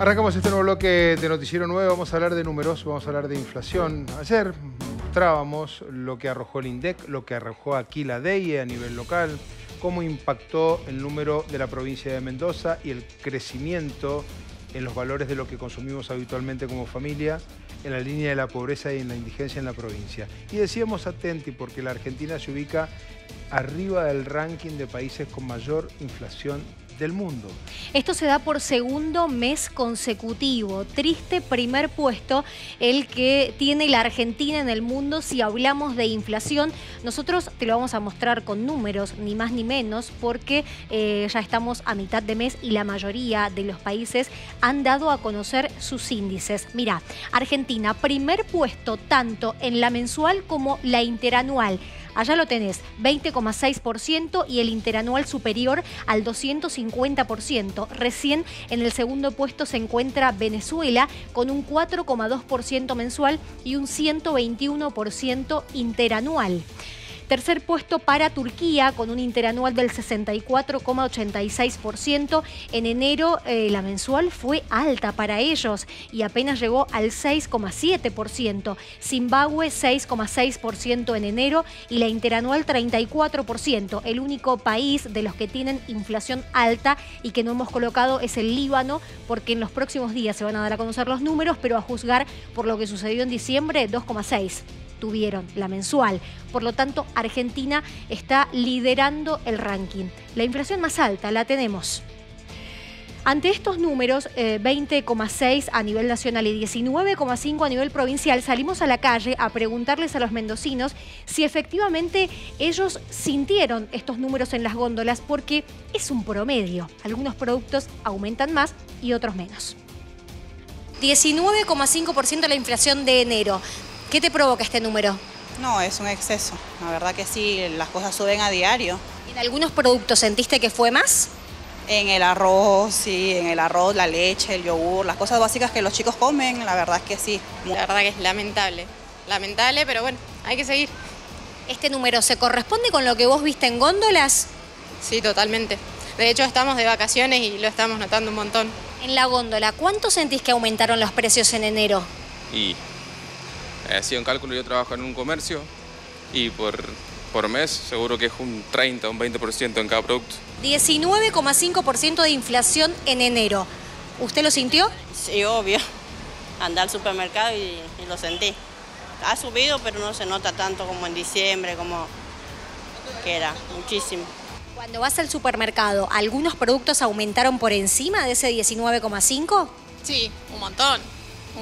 Arrancamos este nuevo bloque de Noticiero 9, vamos a hablar de números, vamos a hablar de inflación. Ayer mostrábamos lo que arrojó el INDEC, lo que arrojó aquí la DEIE a nivel local, cómo impactó el número de la provincia de Mendoza y el crecimiento en los valores de lo que consumimos habitualmente como familia, en la línea de la pobreza y en la indigencia en la provincia. Y decíamos atenti porque la Argentina se ubica arriba del ranking de países con mayor inflación del mundo. Esto se da por segundo mes consecutivo. Triste primer puesto el que tiene la Argentina en el mundo si hablamos de inflación. Nosotros te lo vamos a mostrar con números, ni más ni menos, porque ya estamos a mitad de mes y la mayoría de los países han dado a conocer sus índices. Mirá, Argentina, primer puesto tanto en la mensual como la interanual. Allá lo tenés, 20,6% y el interanual superior al 250%. Recién en el segundo puesto se encuentra Venezuela con un 4,2% mensual y un 121% interanual. Tercer puesto para Turquía con un interanual del 64,86%. En enero la mensual fue alta para ellos y apenas llegó al 6,7%. Zimbabue 6,6% en enero y la interanual 34%. El único país de los que tienen inflación alta y que no hemos colocado es el Líbano, porque en los próximos días se van a dar a conocer los números, pero a juzgar por lo que sucedió en diciembre, 2,6%. Tuvieron la mensual. Por lo tanto, Argentina está liderando el ranking. La inflación más alta la tenemos. Ante estos números, 20,6 a nivel nacional y 19,5 a nivel provincial, salimos a la calle a preguntarles a los mendocinos si efectivamente ellos sintieron estos números en las góndolas, porque es un promedio. Algunos productos aumentan más y otros menos. 19,5% la inflación de enero. ¿Qué te provoca este número? No, es un exceso. La verdad que sí, las cosas suben a diario. ¿En algunos productos sentiste que fue más? En el arroz, sí, en el arroz, la leche, el yogur, las cosas básicas que los chicos comen, la verdad que sí. La verdad que es lamentable. Lamentable, pero bueno, hay que seguir. ¿Este número se corresponde con lo que vos viste en góndolas? Sí, totalmente. De hecho, estamos de vacaciones y lo estamos notando un montón. En la góndola, ¿cuánto sentís que aumentaron los precios en enero? Y... ha sido un cálculo, yo trabajo en un comercio y por mes seguro que es un 30, un 20% en cada producto. 19,5% de inflación en enero. ¿Usted lo sintió? Sí, obvio. Andé al supermercado y lo sentí. Ha subido, pero no se nota tanto como en diciembre, como que era muchísimo. Cuando vas al supermercado, ¿algunos productos aumentaron por encima de ese 19,5? Sí, un montón.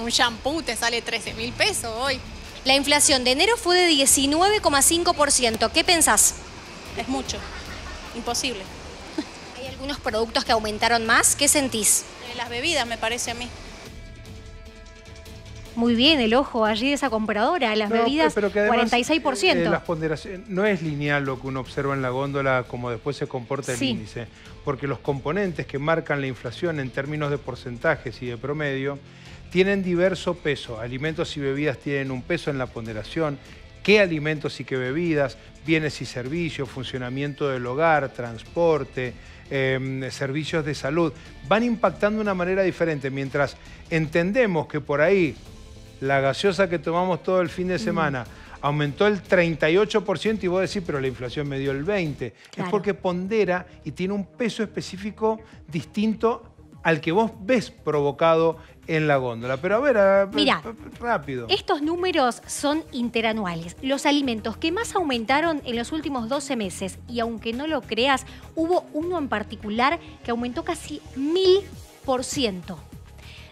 Un shampoo te sale 13.000 pesos hoy. La inflación de enero fue de 19,5%. ¿Qué pensás? Es mucho. Imposible. ¿Hay algunos productos que aumentaron más? ¿Qué sentís? Las bebidas, me parece a mí. Muy bien, el ojo allí de esa compradora, las bebidas, pero que además, 46%. Las ponderaciones, no es lineal lo que uno observa en la góndola, como después se comporta el índice, porque los componentes que marcan la inflación en términos de porcentajes y de promedio tienen diverso peso. Alimentos y bebidas tienen un peso en la ponderación. ¿Qué alimentos y qué bebidas? Bienes y servicios, funcionamiento del hogar, transporte, servicios de salud. Van impactando de una manera diferente, mientras entendemos que por ahí la gaseosa que tomamos todo el fin de semana aumentó el 38% y vos decís, pero la inflación me dio el 20%. Claro. Es porque pondera y tiene un peso específico distinto al que vos ves provocado en la góndola. Pero a ver, mirá, rápido. Estos números son interanuales. Los alimentos que más aumentaron en los últimos 12 meses, y aunque no lo creas, hubo uno en particular que aumentó casi 1000%.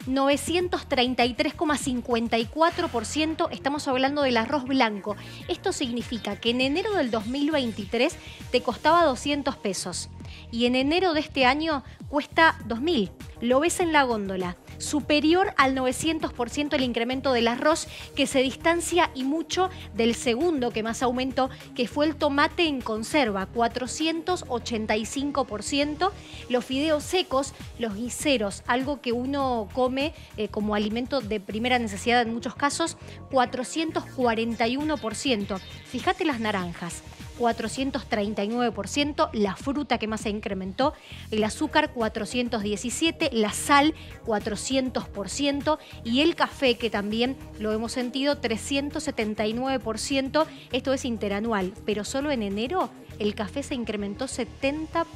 933,54%, estamos hablando del arroz blanco. Esto significa que en enero del 2023 te costaba 200 pesos y en enero de este año cuesta 2.000. Lo ves en la góndola. Superior al 900% el incremento del arroz, que se distancia y mucho del segundo que más aumentó, que fue el tomate en conserva, 485%, los fideos secos, los guiseros, algo que uno come como alimento de primera necesidad en muchos casos, 441%. Fíjate las naranjas, 439%, la fruta que más se incrementó, el azúcar 417%, la sal 400% y el café, que también lo hemos sentido, 379%, esto es interanual, pero solo en enero el café se incrementó 70%.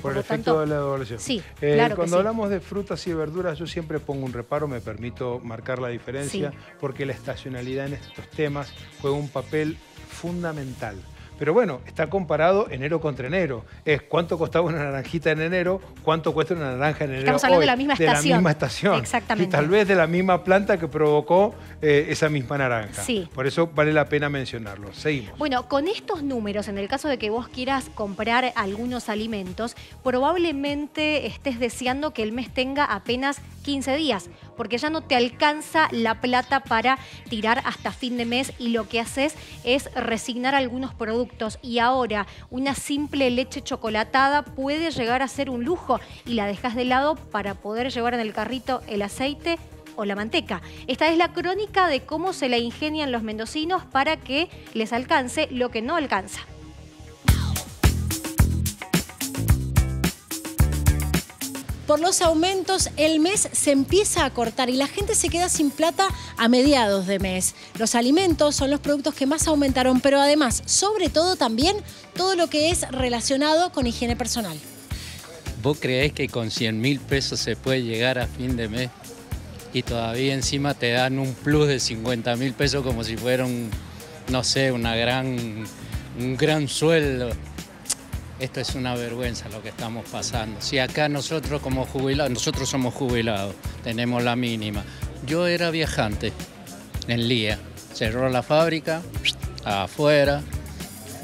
Por lo tanto, de la devaluación. Sí, claro cuando que sí. Hablamos de frutas y verduras, yo siempre pongo un reparo, me permito marcar la diferencia, sí, porque la estacionalidad en estos temas juega un papel fundamental. Pero bueno, está comparado enero contra enero. Es cuánto costaba una naranjita en enero, cuánto cuesta una naranja en enero. Estamos hablando hoy, de la misma estación. De la misma estación. Exactamente. Y tal vez de la misma planta que provocó esa misma naranja. Sí. Por eso vale la pena mencionarlo. Seguimos. Bueno, con estos números, en el caso de que vos quieras comprar algunos alimentos, probablemente estés deseando que el mes tenga apenas 15 días, porque ya no te alcanza la plata para tirar hasta fin de mes y lo que haces es resignar algunos productos y ahora una simple leche chocolatada puede llegar a ser un lujo y la dejas de lado para poder llevar en el carrito el aceite o la manteca. Esta es la crónica de cómo se la ingenian los mendocinos para que les alcance lo que no alcanza. Por los aumentos, el mes se empieza a cortar y la gente se queda sin plata a mediados de mes. Los alimentos son los productos que más aumentaron, pero además, sobre todo también, todo lo que es relacionado con higiene personal. ¿Vos creés que con 100.000 pesos se puede llegar a fin de mes y todavía encima te dan un plus de 50.000 pesos como si fuera un, no sé, un gran sueldo? Esto es una vergüenza lo que estamos pasando. Si acá nosotros como jubilados, nosotros somos jubilados, tenemos la mínima. Yo era viajante en Lía, cerró la fábrica, afuera,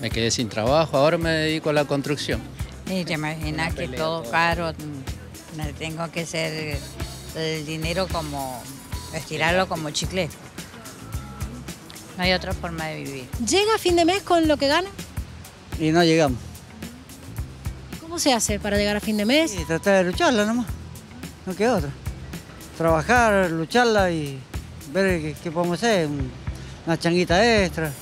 me quedé sin trabajo, ahora me dedico a la construcción. Y te imaginas que todo caro, tengo que hacer el dinero como, estirarlo como chicle. No hay otra forma de vivir. ¿Llega a fin de mes con lo que gana? Y no llegamos. ¿Cómo se hace para llegar a fin de mes? Sí, tratar de lucharla nomás, no queda otra. Trabajar, lucharla y ver qué podemos hacer, una changuita extra.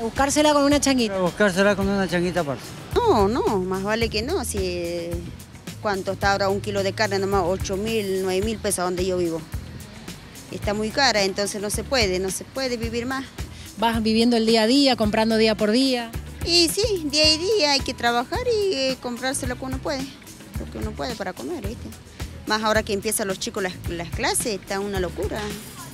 Buscársela con una changuita. Buscársela con una changuita aparte. No, más vale que no. Si ¿cuánto está ahora un kilo de carne nomás? 8.000, 9.000 pesos donde yo vivo. Está muy cara, entonces no se puede vivir más. Vas viviendo el día a día, comprando día por día. Y sí, día a día hay que trabajar y comprarse lo que uno puede para comer, ¿viste? Más ahora que empiezan los chicos las clases, está una locura.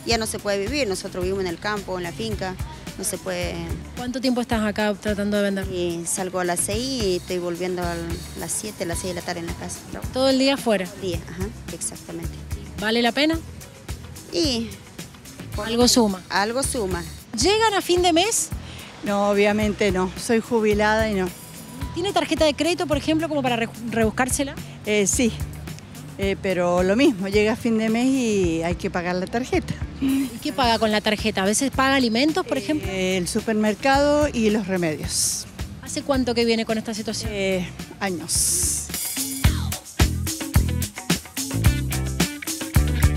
Ya no se puede vivir, nosotros vivimos en el campo, en la finca, no se puede. ¿Cuánto tiempo estás acá tratando de vender? Y salgo a las 6 y estoy volviendo a las 7, a las 6 de la tarde en la casa. ¿Todo el día afuera? Todo el día, ajá, exactamente. ¿Vale la pena? Y algo suma. Algo suma. ¿Llegan a fin de mes? No, obviamente no. Soy jubilada y no. ¿Tiene tarjeta de crédito, por ejemplo, como para rebuscársela? Sí, pero lo mismo. Llega a fin de mes y hay que pagar la tarjeta. ¿Y qué paga con la tarjeta? ¿A veces paga alimentos, por ejemplo? El supermercado y los remedios. ¿Hace cuánto que viene con esta situación? Años.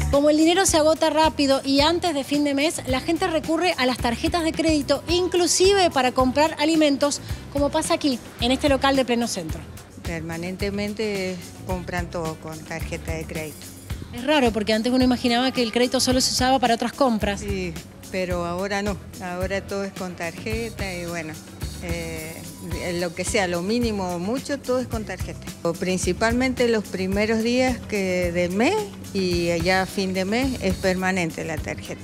Como el dinero se agota rápido y antes de fin de mes, la gente recurre a las tarjetas de crédito, inclusive para comprar alimentos, como pasa aquí, en este local de pleno centro. Permanentemente compran todo con tarjeta de crédito. Es raro, porque antes uno imaginaba que el crédito solo se usaba para otras compras. Sí, pero ahora no. Ahora todo es con tarjeta y bueno, lo que sea, lo mínimo o mucho, todo es con tarjeta. Principalmente los primeros días del mes y allá a fin de mes es permanente la tarjeta.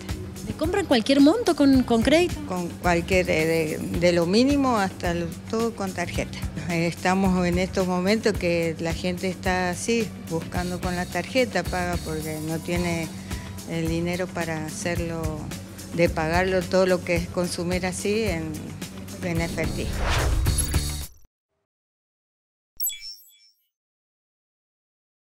¿Le compran cualquier monto con crédito? Con cualquier, de lo mínimo hasta todo con tarjeta. Estamos en estos momentos que la gente está así, buscando con la tarjeta, paga porque no tiene el dinero para hacerlo, de pagarlo todo lo que es consumir así en efectivo.